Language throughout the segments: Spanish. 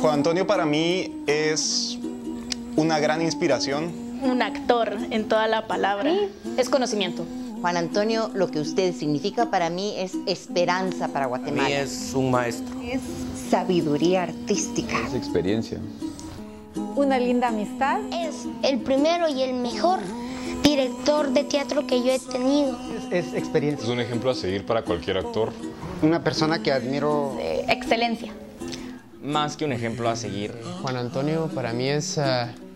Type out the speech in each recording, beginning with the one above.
Juan Antonio para mí es una gran inspiración. Un actor en toda la palabra. Es conocimiento. Juan Antonio, lo que usted significa para mí es esperanza para Guatemala. Para mí es un maestro. Es sabiduría artística. Es experiencia. Una linda amistad. Es el primero y el mejor director de teatro que yo he tenido. Es experiencia. Es un ejemplo a seguir para cualquier actor. Una persona que admiro. Excelencia. Más que un ejemplo a seguir. Juan Antonio para mí es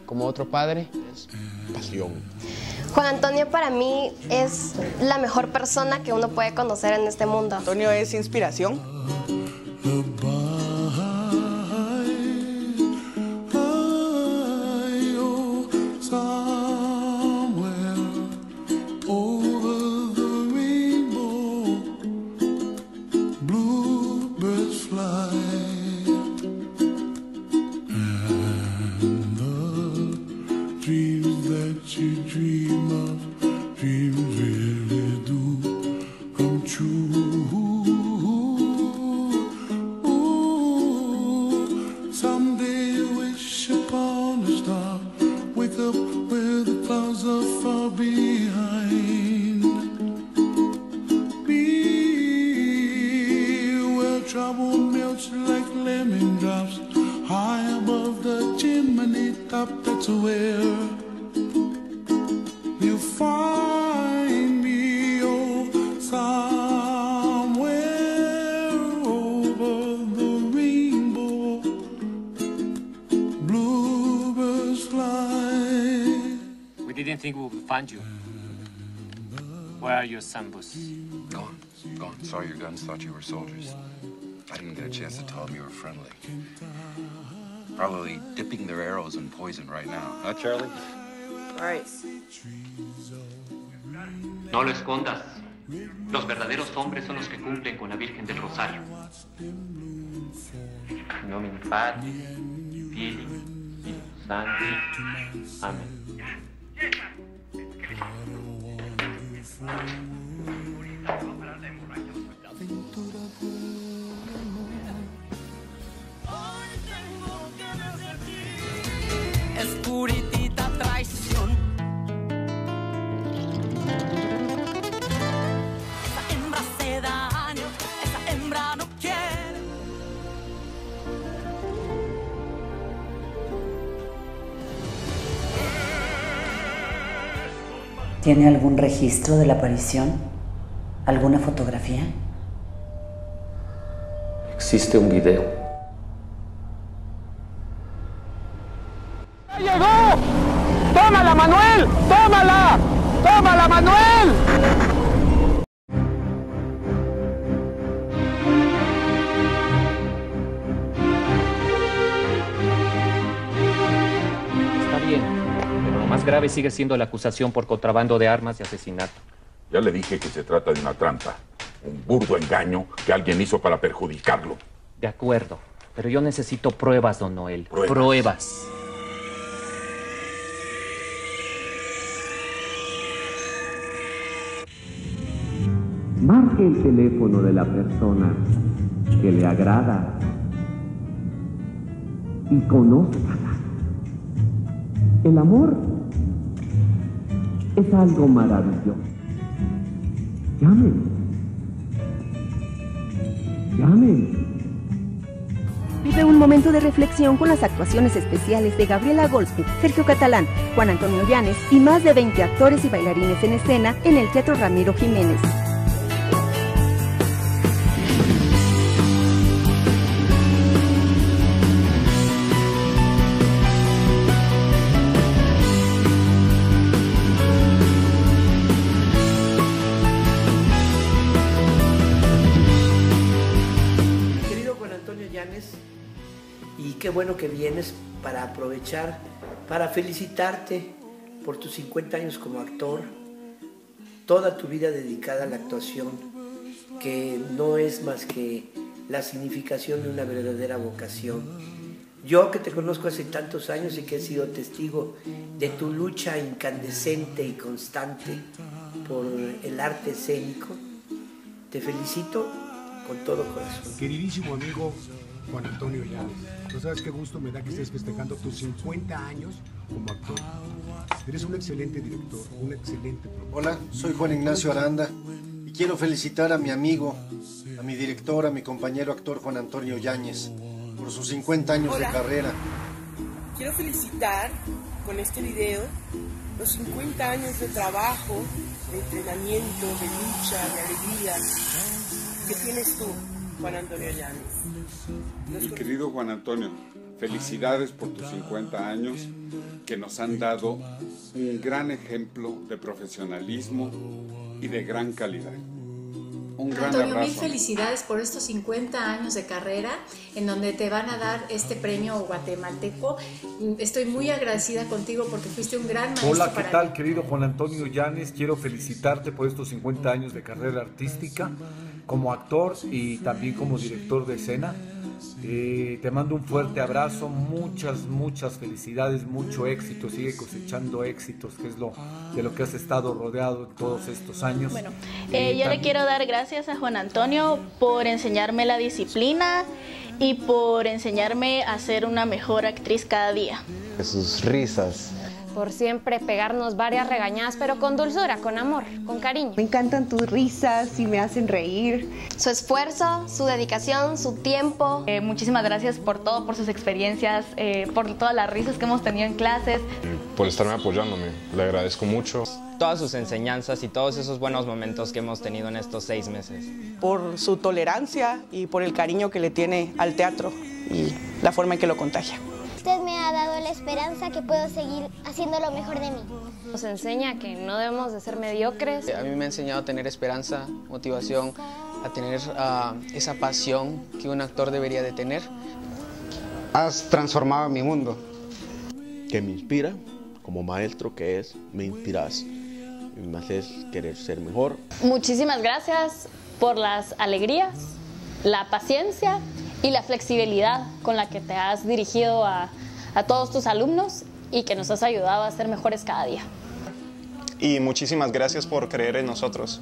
como otro padre. Es pasión. Juan Antonio para mí es la mejor persona que uno puede conocer en este mundo. Antonio es inspiración. You. Where are your sambos? Gone. Gone. Saw your guns, thought you were soldiers. I didn't get a chance to tell them you were friendly. Probably dipping their arrows in poison right now. Huh, Charlie? All right. No lo escondas. Los verdaderos hombres son los que cumplen con la Virgen del Rosario. In nomine Patris, Filii, et Sancti. Amen. Es puritita traición. Esa hembra se daño, esa hembra no quiere. ¿Tiene algún registro de la aparición? ¿Alguna fotografía? Existe un video. ¡Llegó! ¡Tómala, Manuel! ¡Tómala! ¡Tómala, Manuel! Está bien, pero lo más grave sigue siendo la acusación por contrabando de armas y asesinato. Ya le dije que se trata de una trampa, un burdo engaño que alguien hizo para perjudicarlo. De acuerdo, pero yo necesito pruebas, don Noel. Pruebas. Marque el teléfono de la persona que le agrada y conózcala. El amor es algo maravilloso. Llamen. Llamen. Vive un momento de reflexión con las actuaciones especiales de Gabriela Golski, Sergio Catalán, Juan Antonio Llanes y más de 20 actores y bailarines en escena en el Teatro Ramiro Jiménez. Qué bueno que vienes para aprovechar, para felicitarte por tus 50 años como actor, toda tu vida dedicada a la actuación, que no es más que la significación de una verdadera vocación. Yo que te conozco hace tantos años y que he sido testigo de tu lucha incandescente y constante por el arte escénico, te felicito con todo corazón. Queridísimo amigo Juan Antonio Llanes, no sabes qué gusto me da que estés festejando tus 50 años como actor. Eres un excelente director, un excelente profesor. Hola, soy Juan Ignacio Aranda y quiero felicitar a mi amigo, a mi director, a mi compañero actor Juan Antonio Llanes, por sus 50 años de carrera. Quiero felicitar con este video los 50 años de trabajo, de entrenamiento, de lucha, de alegría que tienes tú, Juan Antonio Llanes. Mi querido Juan Antonio, felicidades por tus 50 años que nos han dado un gran ejemplo de profesionalismo y de gran calidad. Un gran abrazo. Antonio, mil felicidades por estos 50 años de carrera en donde te van a dar este premio guatemalteco. Estoy muy agradecida contigo porque fuiste un gran maestro. Hola, ¿qué tal, querido Juan Antonio Llanes? Quiero felicitarte por estos 50 años de carrera artística como actor y también como director de escena. Te mando un fuerte abrazo, muchas felicidades, mucho éxito, sigue cosechando éxitos, que es de lo que has estado rodeado todos estos años. Bueno, yo le quiero dar gracias a Juan Antonio por enseñarme la disciplina y por enseñarme a ser una mejor actriz cada día. Sus risas. Por siempre pegarnos varias regañadas, pero con dulzura, con amor, con cariño. Me encantan tus risas y me hacen reír. Su esfuerzo, su dedicación, su tiempo. Muchísimas gracias por todo, por sus experiencias, por todas las risas que hemos tenido en clases. Por estarme apoyándome, le agradezco mucho. Todas sus enseñanzas y todos esos buenos momentos que hemos tenido en estos 6 meses. Por su tolerancia y por el cariño que le tiene al teatro y la forma en que lo contagia. Usted me ha dado la esperanza que puedo seguir haciendo lo mejor de mí. Nos enseña que no debemos de ser mediocres. A mí me ha enseñado a tener esperanza, motivación, a tener esa pasión que un actor debería de tener. Has transformado mi mundo. Que me inspira, como maestro que es, me inspiras. Me haces querer ser mejor. Muchísimas gracias por las alegrías, la paciencia y la flexibilidad con la que te has dirigido a todos tus alumnos y que nos has ayudado a ser mejores cada día. Y muchísimas gracias por creer en nosotros.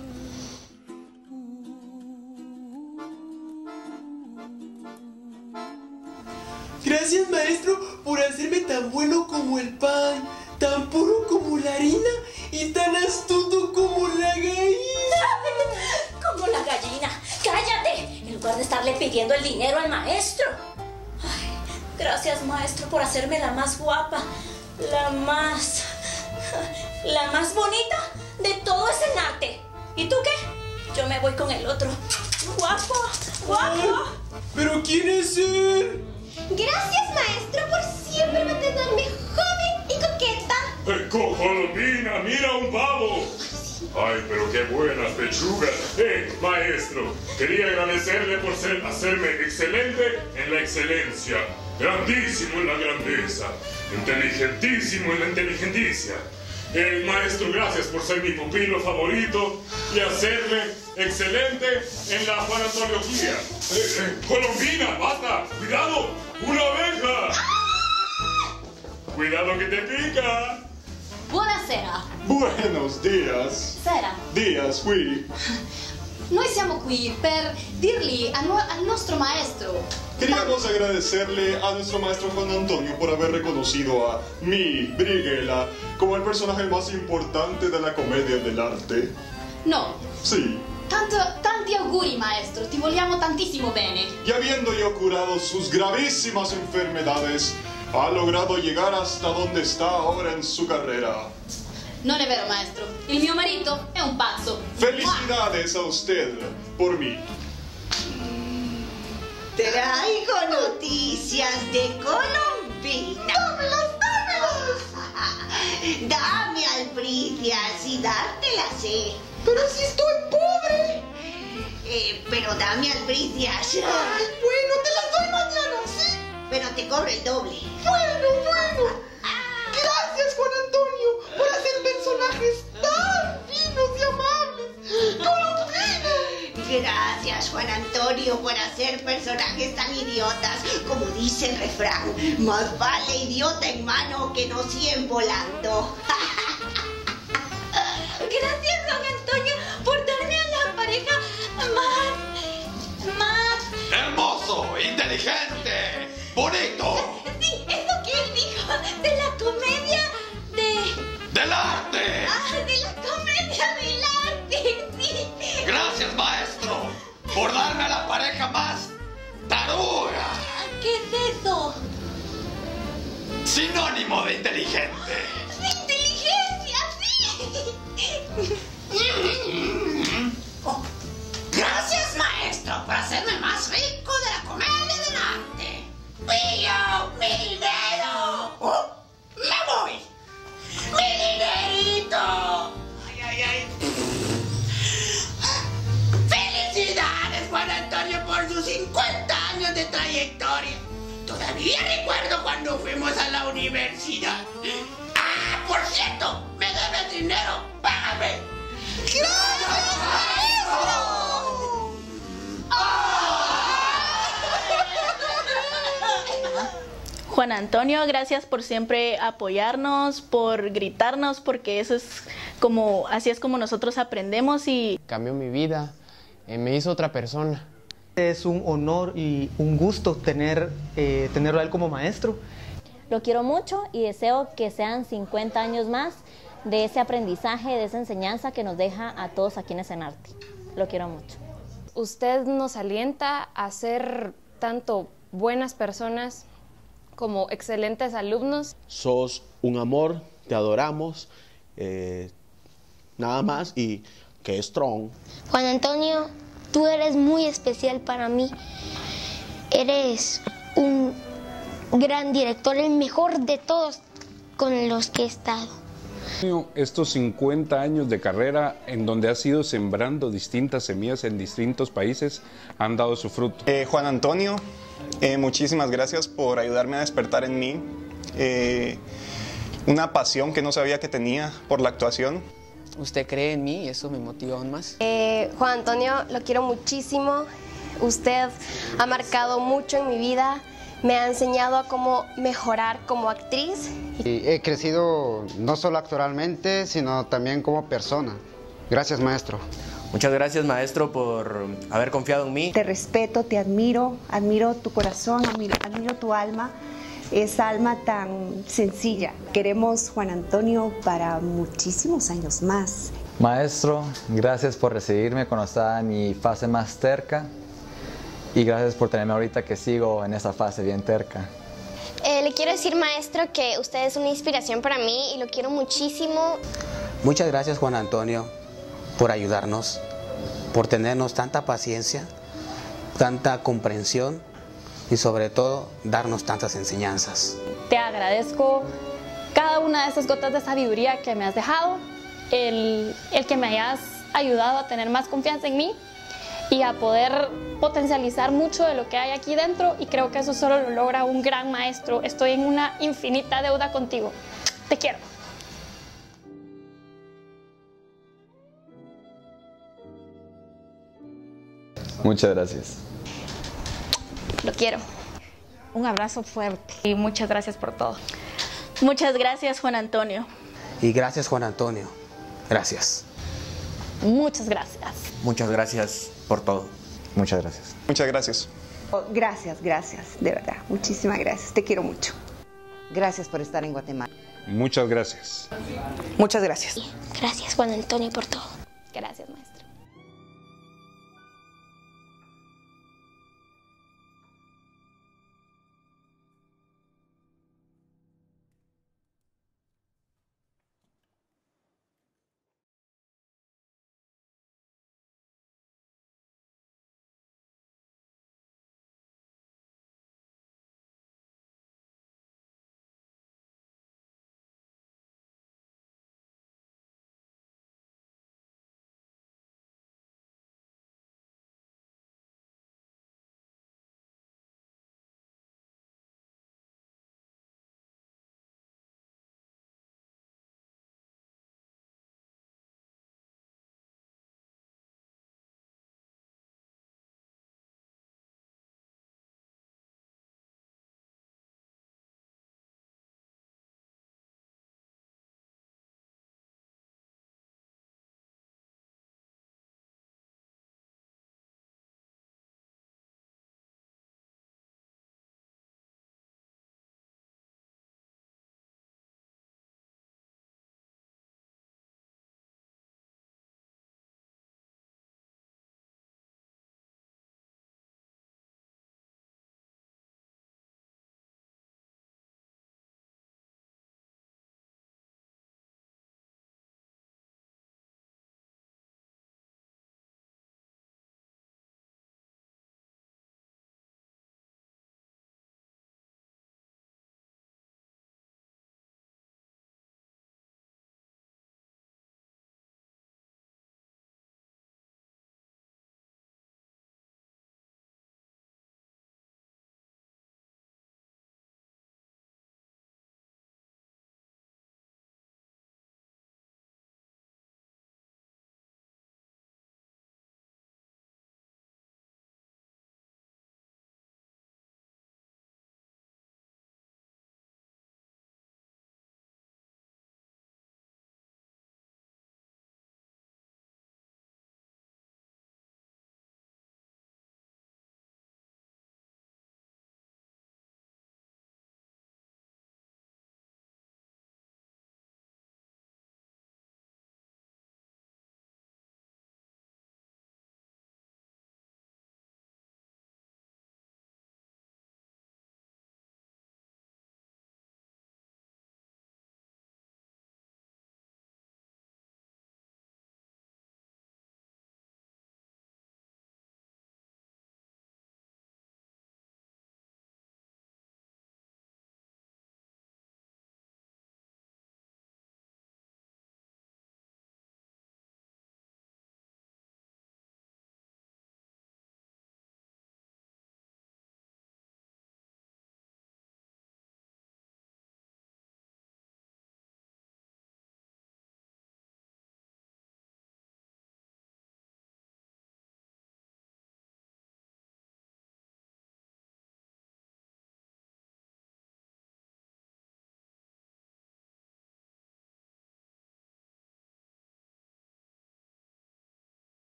Gracias, maestro, por hacerme tan bueno como el pan, tan puro como la harina y tan astuto como la gallina. Como la gallina. ¡Cállate! En lugar de estarle pidiendo el dinero al maestro. Ay, gracias, maestro, por hacerme la más guapa, la más bonita de todo Escenarte. ¿Y tú qué? Yo me voy con el otro. ¡Guapo! ¡Guapo! ¿Pero quién es él? Gracias, maestro, por siempre mantenerme joven y coqueta. ¡Cojolopina! ¡Mira un pavo! ¡Ay, pero qué buenas pechugas! Maestro, quería agradecerle por hacerme excelente en la excelencia, grandísimo en la grandeza, inteligentísimo en la inteligentícia. Maestro, gracias por ser mi pupilo favorito y hacerme excelente en la fanatología. ¡Colombina, basta! ¡Cuidado! ¡Una abeja! ¡Cuidado que te pica! Buonasera. Buenos días. Sera. Días, qui. Noi siamo qui per dirgli al nostro maestro. Queríamos agradecerle a nuestro maestro Juan Antonio por haber reconocido a mi Briguela como el personaje más importante de la comedia dell'arte. No. Sí. Tanti auguri, maestro. Ti vogliamo tantissimo bene. Y habiendo yo curado sus gravísimas enfermedades, ha logrado llegar hasta donde está ahora en su carrera. No es vero, maestro. El mio marito es un pazzo. Felicidades a usted por mí. Traigo noticias de Colombina. ¡Dámelas! Dame albricias y dártelas, Pero si estoy pobre. Pero dame albricias. Ay, bueno, te las doy mañana, sí. Pero te cobro el doble. Bueno. Gracias, Juan Antonio, por hacer personajes tan finos y amables. ¡Colombinos! Gracias, Juan Antonio, por hacer hacer personajes tan idiotas, como dice el refrán, más vale idiota en mano que no 100 volando. Gracias, don Antonio, por darme a la pareja más... hermoso, inteligente, bonito. Sí, eso que él dijo, de la comedia del arte. Ah, de la comedia del arte, sí. Gracias, maestro, por darme a la pareja más taruga. ¿Qué es eso? Sinónimo de inteligente. ¡Sí, inteligencia, sí! Gracias, maestro, por hacerme más rico de la comedia del arte. ¡Pillo mi dinero! ¡Me voy! ¡Mi dinerito! ¡Ay, ay, ay! ¡Felicidades, Juan Antonio, por sus 50 años de trayectoria! Todavía recuerdo cuando fuimos a la universidad. ¡Ah, por cierto! ¡Me debes dinero! ¡Págame! ¡Gracias, maestro! Juan Antonio, gracias por siempre apoyarnos, por gritarnos, porque eso es como, así es como nosotros aprendemos y... Cambió mi vida, me hizo otra persona. Es un honor y un gusto tenerlo a él como maestro. Lo quiero mucho y deseo que sean 50 años más de ese aprendizaje, de esa enseñanza que nos deja a todos aquí en Escenarte. Lo quiero mucho. Usted nos alienta a ser tanto buenas personas como excelentes alumnos. Sos un amor, te adoramos, nada más, y que strong. Juan Antonio, tú eres muy especial para mí. Eres un gran director, el mejor de todos con los que he estado. Estos 50 años de carrera en donde has ido sembrando distintas semillas en distintos países han dado su fruto. Juan Antonio, muchísimas gracias por ayudarme a despertar en mí una pasión que no sabía que tenía por la actuación. Usted cree en mí y eso me motiva aún más. Juan Antonio, lo quiero muchísimo. Usted ha marcado mucho en mi vida. Me ha enseñado a cómo mejorar como actriz. Y he crecido no solo actoralmente, sino también como persona. Gracias, maestro. Muchas gracias, maestro, por haber confiado en mí. Te respeto, te admiro, admiro tu corazón, admiro tu alma, esa alma tan sencilla. Queremos Juan Antonio para muchísimos años más. Maestro, gracias por recibirme cuando estaba en mi fase más terca y gracias por tenerme ahorita que sigo en esa fase bien terca. Le quiero decir, maestro, que usted es una inspiración para mí y lo quiero muchísimo. Muchas gracias, Juan Antonio, por ayudarnos, por tenernos tanta paciencia, tanta comprensión y sobre todo darnos tantas enseñanzas. Te agradezco cada una de esas gotas de sabiduría que me has dejado, el que me hayas ayudado a tener más confianza en mí y a poder potencializar mucho de lo que hay aquí dentro, y creo que eso solo lo logra un gran maestro. Estoy en una infinita deuda contigo. Te quiero. Muchas gracias. Lo quiero. Un abrazo fuerte y muchas gracias por todo. Muchas gracias, Juan Antonio. Y gracias, Juan Antonio. Gracias. Muchas gracias. Muchas gracias por todo. Muchas gracias. Muchas gracias. Gracias, gracias, de verdad. Muchísimas gracias. Te quiero mucho. Gracias por estar en Guatemala. Muchas gracias. Muchas gracias. Gracias, Juan Antonio, por todo. Gracias, maestra.